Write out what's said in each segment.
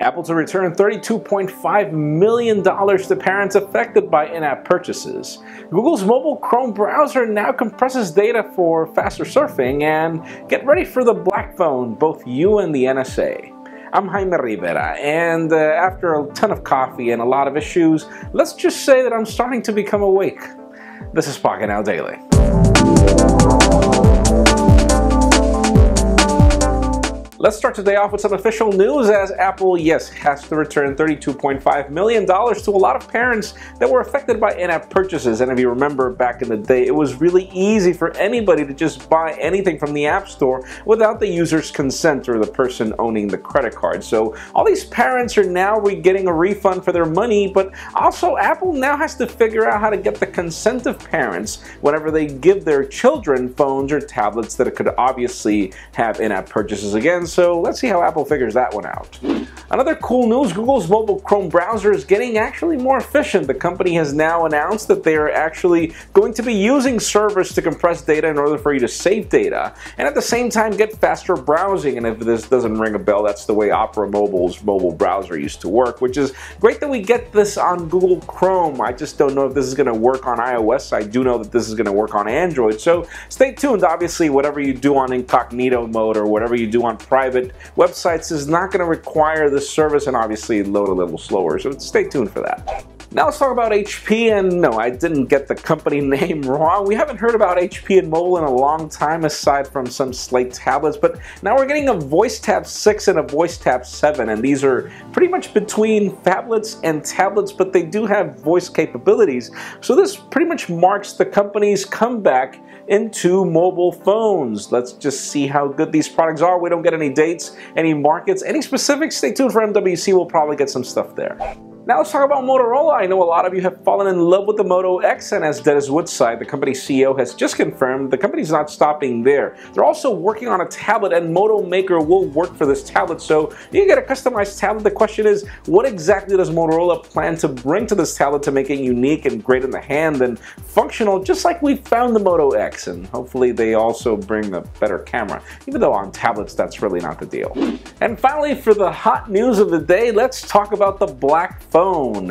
Apple to return $32.5 million to parents affected by in-app purchases. Google's mobile Chrome browser now compresses data for faster surfing, and get ready for the Blackphone, both you and the NSA. I'm Jaime Rivera, and after a ton of coffee and a lot of issues, let's just say that I'm starting to become awake. This is Pocketnow Daily. Let's start today off with some official news, as Apple, yes, has to return $32.5 million to a lot of parents that were affected by in-app purchases. And if you remember back in the day, it was really easy for anybody to just buy anything from the App Store without the user's consent or the person owning the credit card. So all these parents are now getting a refund for their money, but also Apple now has to figure out how to get the consent of parents whenever they give their children phones or tablets that could obviously have in-app purchases against. So let's see how Apple figures that one out. Another cool news, Google's mobile Chrome browser is getting actually more efficient. The company has now announced that they are actually going to be using servers to compress data in order for you to save data, and at the same time get faster browsing. And if this doesn't ring a bell, that's the way Opera Mobile's mobile browser used to work, which is great that we get this on Google Chrome. I just don't know if this is going to work on iOS. I do know that this is going to work on Android, so stay tuned. Obviously, whatever you do on incognito mode or whatever you do on private websites is not going to require this service, and obviously load a little slower, so stay tuned for that. Now let's talk about HP, and no, I didn't get the company name wrong. We haven't heard about HP in mobile in a long time, aside from some slate tablets, but now we're getting a VoiceTab 6 and a VoiceTab 7, and these are pretty much between phablets and tablets, but they do have voice capabilities. So this pretty much marks the company's comeback into mobile phones. Let's just see how good these products are. We don't get any dates, any markets, any specifics. Stay tuned for MWC, we'll probably get some stuff there. Now let's talk about Motorola. I know a lot of you have fallen in love with the Moto X, and as Dennis Woodside, the company's CEO, has just confirmed, the company's not stopping there. They're also working on a tablet, and Moto Maker will work for this tablet, so you can get a customized tablet. The question is, what exactly does Motorola plan to bring to this tablet to make it unique and great in the hand and functional, just like we found the Moto X? And hopefully they also bring a better camera, even though on tablets that's really not the deal. And finally, for the hot news of the day, let's talk about the Blackphone.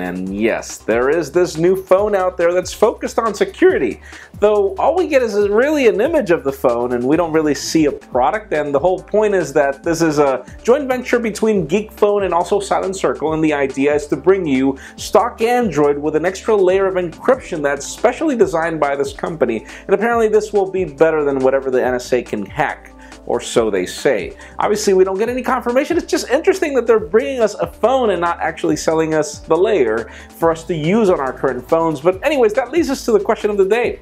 And yes, there is this new phone out there that's focused on security, though all we get is really an image of the phone and we don't really see a product. And the whole point is that this is a joint venture between Geek Phone and also Silent Circle, and the idea is to bring you stock Android with an extra layer of encryption that's specially designed by this company, and apparently this will be better than whatever the NSA can hack. Or so they say. Obviously, we don't get any confirmation. It's just interesting that they're bringing us a phone and not actually selling us the layer for us to use on our current phones. But anyways, that leads us to the question of the day.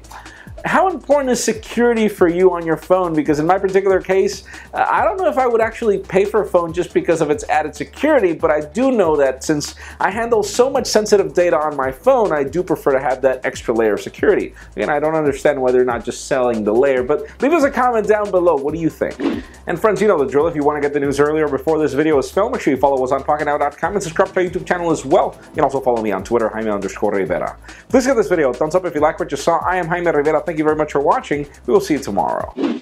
How important is security for you on your phone? Because in my particular case, I don't know if I would actually pay for a phone just because of its added security, but I do know that since I handle so much sensitive data on my phone, I do prefer to have that extra layer of security. Again, I don't understand why they're not just selling the layer, but leave us a comment down below. What do you think? And friends, you know the drill. If you want to get the news earlier before this video is filmed, make sure you follow us on pocketnow.com and subscribe to our YouTube channel as well. You can also follow me on Twitter, Jaime_Rivera. Please give this video a thumbs up if you like what you saw. I am Jaime Rivera. Thank you very much for watching. We will see you tomorrow.